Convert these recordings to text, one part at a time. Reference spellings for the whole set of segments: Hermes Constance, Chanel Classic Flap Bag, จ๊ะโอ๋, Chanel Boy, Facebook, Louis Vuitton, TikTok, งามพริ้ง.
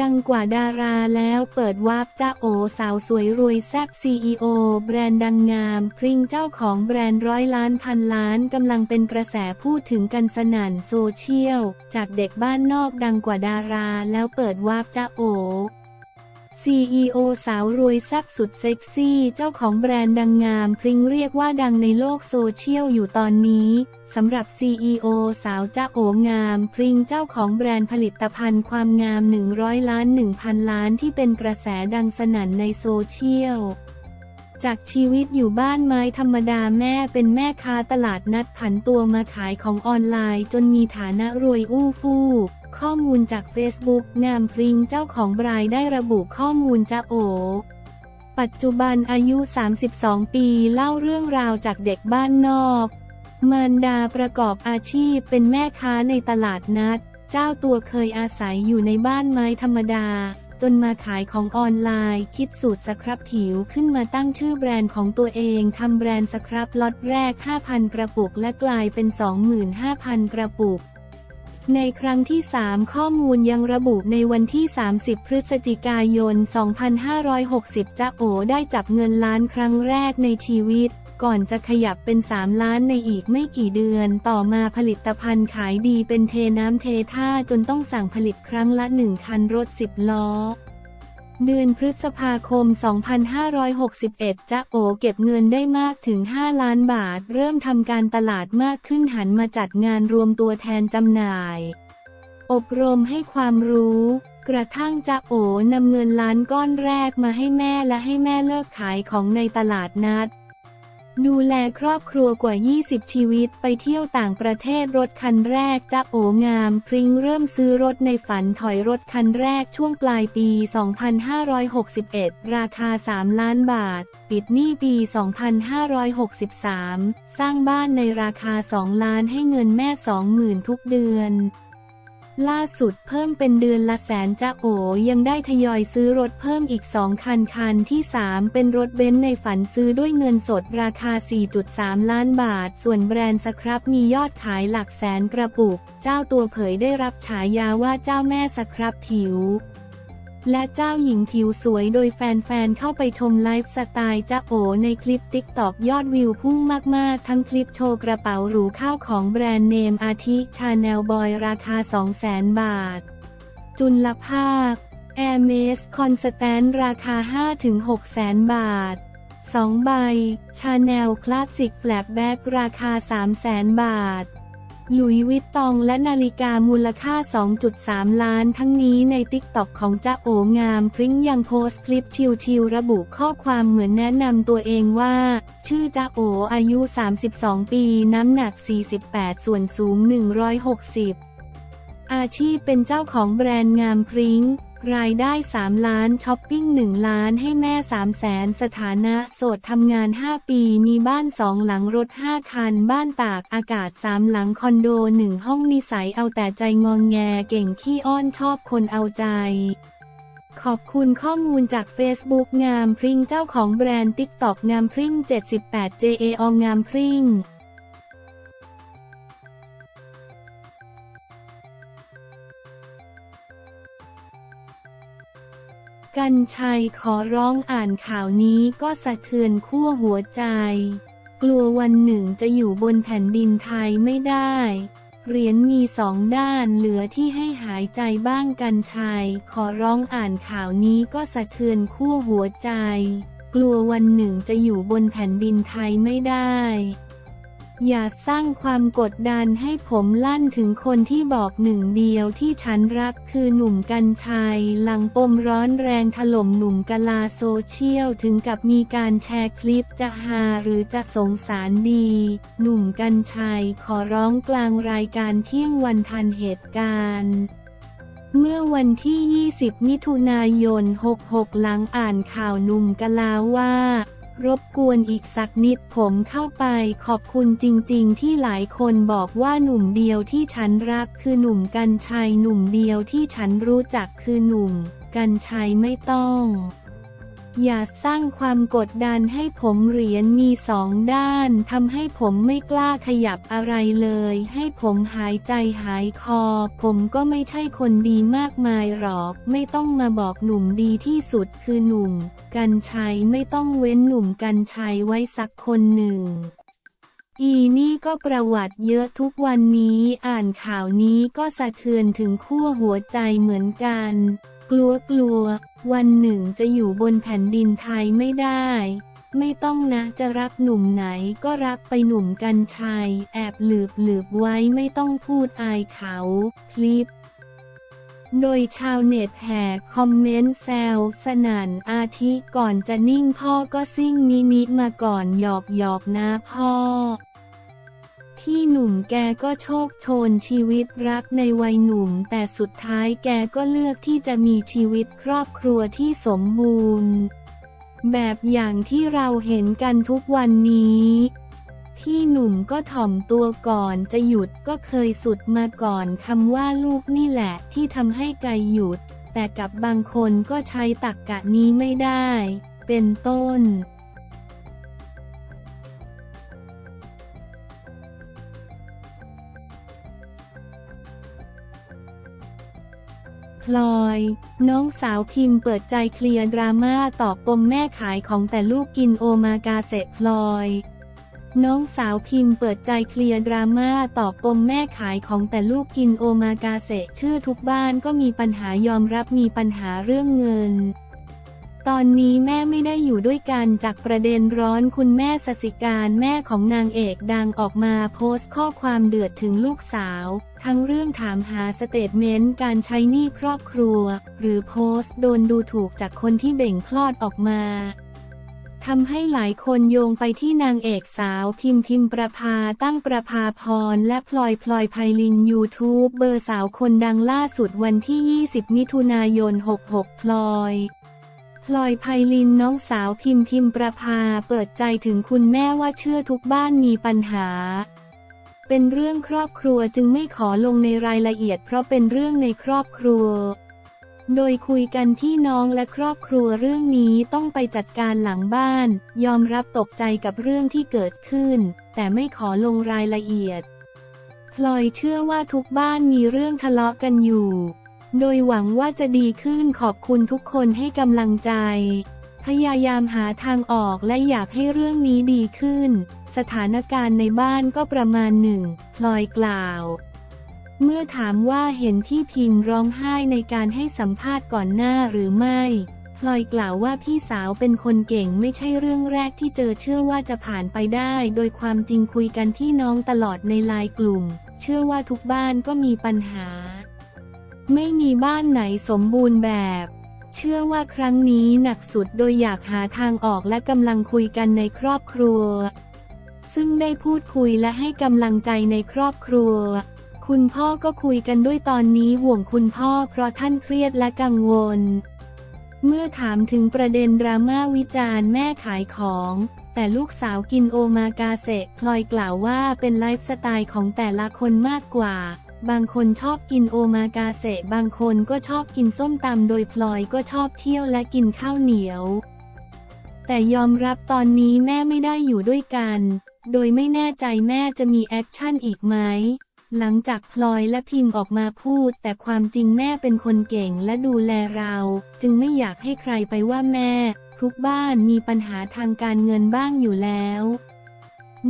ดังกว่าดาราแล้วเปิดวาร์ปจ้าโอสาวสวยรวยแซ่บ CEO แบรนด์ดังงามพริ้งเจ้าของแบรนด์ร้อยล้านพันล้านกำลังเป็นกระแสพูดถึงกันสนั่นโซเชียลจากเด็กบ้านนอกดังกว่าดาราแล้วเปิดวาร์ปจ้าโอ CEO สาวรวยแซ่บสุดเซ็กซี่เจ้าของแบรนด์ดังงามพริ้งเรียกว่าดังในโลกโซเชียลอยู่ตอนนี้สำหรับ CEO สาวจ้าโองามพริ้งเจ้าของแบรนด์ผลิตภัณฑ์ความงาม100ล้าน 1,000 ล้านที่เป็นกระแสดังสนั่นในโซเชียลจากชีวิตอยู่บ้านไม้ธรรมดาแม่เป็นแม่ค้าตลาดนัดผันตัวมาขายของออนไลน์จนมีฐานะรวยอู้ฟู่ข้อมูลจาก Facebook งามพริ้งเจ้าของแบรนด์ได้ระบุข้อมูลจ้าโอปัจจุบันอายุ32ปีเล่าเรื่องราวจากเด็กบ้านนอกมารดาประกอบอาชีพเป็นแม่ค้าในตลาดนัดเจ้าตัวเคยอาศัยอยู่ในบ้านไม้ธรรมดาจนมาขายของออนไลน์คิดสูตรสครับผิวขึ้นมาตั้งชื่อแบรนด์ของตัวเองทำแบรนด์สครับล็อตแรก 5,000 กระปุกและกลายเป็น 25,000 กระปุกในครั้งที่ 3 ข้อมูลยังระบุในวันที่30พฤศจิกายน2560จ้าโอได้จับเงินล้านครั้งแรกในชีวิตก่อนจะขยับเป็น3ล้านในอีกไม่กี่เดือนต่อมาผลิตภัณฑ์ขายดีเป็นเทน้ำเทท่าจนต้องสั่งผลิตครั้งละ1คันรถ10ล้อเดือนพฤษภาคม2561จ้าโอเก็บเงินได้มากถึง5ล้านบาทเริ่มทำการตลาดมากขึ้นหันมาจัดงานรวมตัวแทนจำหน่ายอบรมให้ความรู้กระทั่งจ้าโอนำเงินล้านก้อนแรกมาให้แม่และให้แม่เลิกขายของในตลาดนัดดูแลครอบครัวกว่า20ชีวิตไปเที่ยวต่างประเทศรถคันแรกจ้าโองามพริ้งเริ่มซื้อรถในฝันถอยรถคันแรกช่วงปลายปี2561ราคา3ล้านบาทปิดหนี้ปี2563สร้างบ้านในราคา2ล้านให้เงินแม่ 20,000 ทุกเดือนล่าสุดเพิ่มเป็นเดือนละแสนจ้าโอยังได้ทยอยซื้อรถเพิ่มอีก2คันคันที่3เป็นรถเบนซ์ในฝันซื้อด้วยเงินสดราคา 4.3 ล้านบาทส่วนแบรนด์สครับมียอดขายหลักแสนกระปุกเจ้าตัวเผยได้รับฉายาว่าเจ้าแม่สครับผิวและเจ้าหญิงผิวสวยโดยแฟนๆเข้าไปชมไลฟ์สไตล์จ้าโอในคลิป TikTok ยอดวิวพุ่งมากๆทั้งคลิปโชว์กระเป๋าหรูข้าวของแบรนด์เนมอาทิ Chanel Boy ราคา 200,000 บาทจุลภาค Hermes Constant ราคา 5-600,000 บาท2ใบ Chanel Classic Flapback ราคา 300,000 บาทหลุยส์วิตตองและนาฬิกามูลค่า 2.3 ล้านทั้งนี้ใน TikTok ของจ้าโองามพริ้งยังโพสต์คลิปชิลๆระบุข้อความเหมือนแนะนำตัวเองว่าชื่อจ้าโออายุ32ปีน้ำหนัก48ส่วนสูง160อาชีพเป็นเจ้าของแบรนด์งามพริ้งรายได้3ล้านช้อปปิ้ง1ล้านให้แม่300,000สถานะโสดทำงาน5ปีมีบ้าน2หลังรถ5คันบ้านตากอากาศ3หลังคอนโด1ห้องนิสัยเอาแต่ใจงองแงเก่งขี้อ้อนชอบคนเอาใจขอบคุณข้อมูลจาก Facebook งามพริ้งเจ้าของแบรนด์ TikTok งามพริ้ง 78 JAO งามพริ้งกรรชัยขอร้องอ่านข่าวนี้ก็สะเทือนขั้วหัวใจกลัววันหนึ่งจะอยู่บนแผ่นดินไทยไม่ได้เหรียญมี2ด้านเหลือที่ให้หายใจบ้างกรรชัยขอร้องอ่านข่าวนี้ก็สะเทือนขั้วหัวใจกลัววันหนึ่งจะอยู่บนแผ่นดินไทยไม่ได้อย่าสร้างความกดดันให้ผมลั่นถึงคนที่บอกหนึ่งเดียวที่ฉันรักคือหนุ่มกรรชัยหลังปมร้อนแรงถล่มหนุ่มกลาโซเชียลถึงกับมีการแชร์คลิปจะฮาหรือจะสงสารดีหนุ่มกรรชัยขอร้องกลางรายการเที่ยงวันทันเหตุการณ์เมื่อวันที่20มิถุนายน66หลังอ่านข่าวหนุ่มกลาว่ารบกวนอีกสักนิดผมเข้าไปขอบคุณจริงๆที่หลายคนบอกว่าหนุ่มเดียวที่ฉันรักคือหนุ่มกรรชัยหนุ่มเดียวที่ฉันรู้จักคือหนุ่มกรรชัยไม่ต้อง อย่าสร้างความกดดันให้ผมเหรียญมีสองด้านทำให้ผมไม่กล้าขยับอะไรเลยให้ผมหายใจหายคอผมก็ไม่ใช่คนดีมากมายหรอกไม่ต้องมาบอกหนุ่มดีที่สุดคือหนุ่มกรรชัยไม่ต้องเว้นหนุ่มกรรชัยไว้สักคนหนึ่งอีนี่ก็ประวัติเยอะทุกวันนี้อ่านข่าวนี้ก็สะเทือนถึงขั้วหัวใจเหมือนกันกลัววันหนึ่งจะอยู่บนแผ่นดินไทยไม่ได้ไม่ต้องนะจะรักหนุ่มไหนก็รักไปหนุ่มกรรชัยแอบหลืบไว้ไม่ต้องพูดอายเขาคลิปโดยชาวเน็ตแห่คอมเมนต์แซวสนั่นอาทิก่อนจะนิ่งพ่อก็ซิ่งนิดมาก่อนหยอกนะพ่อที่หนุ่มแกก็โชคโชนชีวิตรักในวัยหนุ่มแต่สุดท้ายแกก็เลือกที่จะมีชีวิตครอบครัวที่สมบูรณ์แบบอย่างที่เราเห็นกันทุกวันนี้พี่หนุ่มก็ถ่อมตัวก่อนจะหยุดก็เคยสุดมาก่อนคำว่าลูกนี่แหละที่ทำให้ไกลหยุดแต่กับบางคนก็ใช้ตรรกะนี้ไม่ได้เป็นต้นพลอยน้องสาวพิมพ์เปิดใจเคลียร์ดราม่าตอบปมแม่ขายของแต่ลูกกินโอมากาเสะพลอยน้องสาวพิมพ์เปิดใจเคลียร์ดราม่าตอบปมแม่ขายของแต่ลูกกินโอมากาเสะเชื่อทุกบ้านก็มีปัญหายอมรับมีปัญหาเรื่องเงินตอนนี้แม่ไม่ได้อยู่ด้วยกันจากประเด็นร้อนคุณแม่สสิการแม่ของนางเอกดังออกมาโพสต์ข้อความเดือดถึงลูกสาวทั้งเรื่องถามหาสเตทเมนต์การใช้หนี้ครอบครัวหรือโพสต์โดนดูถูกจากคนที่เบ่งคลอดออกมาทำให้หลายคนโยงไปที่นางเอกสาวพิมประภาตั้งประภาพรและพลอยไพลิน YouTube เบอร์สาวคนดังล่าสุดวันที่ 20 มิถุนายน 66 พลอยไพลินน้องสาวพิมประภาเปิดใจถึงคุณแม่ว่าเชื่อทุกบ้านมีปัญหาเป็นเรื่องครอบครัวจึงไม่ขอลงในรายละเอียดเพราะเป็นเรื่องในครอบครัวโดยคุยกันพี่น้องและครอบครัวเรื่องนี้ต้องไปจัดการหลังบ้านยอมรับตกใจกับเรื่องที่เกิดขึ้นแต่ไม่ขอลงรายละเอียดพลอยเชื่อว่าทุกบ้านมีเรื่องทะเลาะกันอยู่โดยหวังว่าจะดีขึ้นขอบคุณทุกคนให้กำลังใจพยายามหาทางออกและอยากให้เรื่องนี้ดีขึ้นสถานการณ์ในบ้านก็ประมาณหนึ่งพลอยกล่าวเมื่อถามว่าเห็นพี่พิมร้องไห้ในการให้สัมภาษณ์ก่อนหน้าหรือไม่พลอยกล่าวว่าพี่สาวเป็นคนเก่งไม่ใช่เรื่องแรกที่เจอเชื่อว่าจะผ่านไปได้โดยความจริงคุยกันพี่น้องตลอดในไลน์กลุ่มเชื่อว่าทุกบ้านก็มีปัญหาไม่มีบ้านไหนสมบูรณ์แบบเชื่อว่าครั้งนี้หนักสุดโดยอยากหาทางออกและกำลังคุยกันในครอบครัวซึ่งได้พูดคุยและให้กำลังใจในครอบครัวคุณพ่อก็คุยกันด้วยตอนนี้ห่วงคุณพ่อเพราะท่านเครียดและกังวลเมื่อถามถึงประเด็นดราม่าวิจารณ์แม่ขายของแต่ลูกสาวกินโอมากาเสะพลอยกล่าวว่าเป็นไลฟ์สไตล์ของแต่ละคนมากกว่าบางคนชอบกินโอมากาเสะบางคนก็ชอบกินส้มตำโดยพลอยก็ชอบเที่ยวและกินข้าวเหนียวแต่ยอมรับตอนนี้แม่ไม่ได้อยู่ด้วยกันโดยไม่แน่ใจแม่จะมีแอคชั่นอีกไหมหลังจากพลอยและพิมพ์ออกมาพูดแต่ความจริงแม่เป็นคนเก่งและดูแลเราจึงไม่อยากให้ใครไปว่าแม่ทุกบ้านมีปัญหาทางการเงินบ้างอยู่แล้ว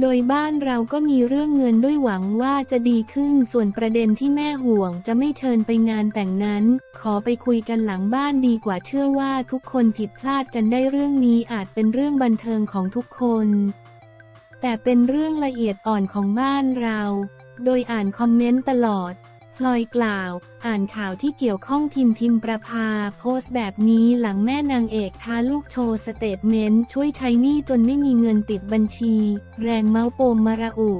โดยบ้านเราก็มีเรื่องเงินด้วยหวังว่าจะดีขึ้นส่วนประเด็นที่แม่ห่วงจะไม่เชิญไปงานแต่งนั้นขอไปคุยกันหลังบ้านดีกว่าเชื่อว่าทุกคนผิดพลาดกันได้เรื่องนี้อาจเป็นเรื่องบันเทิงของทุกคนแต่เป็นเรื่องละเอียดอ่อนของบ้านเราโดยอ่านคอมเมนต์ตลอดพลอยกล่าวอ่านข่าวที่เกี่ยวข้องพิมประภาโพสต์แบบนี้หลังแม่นางเอกท้าลูกโชว์สเตทเมนต์ช่วยใช้หนี้จนไม่มีเงินติดบัญชีแรงเมาส์ปมมระอุ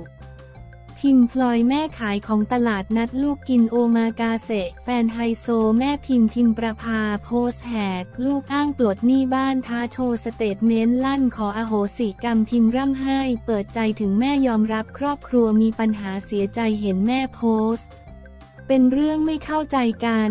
พิมพลอยแม่ขายของตลาดนัดลูกกินโอมากาเสะแฟนไฮโซแม่พิมประภาโพสต์แหกลูกอ้างปลดหนี้บ้านท้าโชว์สเตทเมนต์ลั่นขออโหสิกรรมพิมร่ำไห้เปิดใจถึงแม่ยอมรับครอบครัวมีปัญหาเสียใจเห็นแม่โพสต์เป็นเรื่องไม่เข้าใจกัน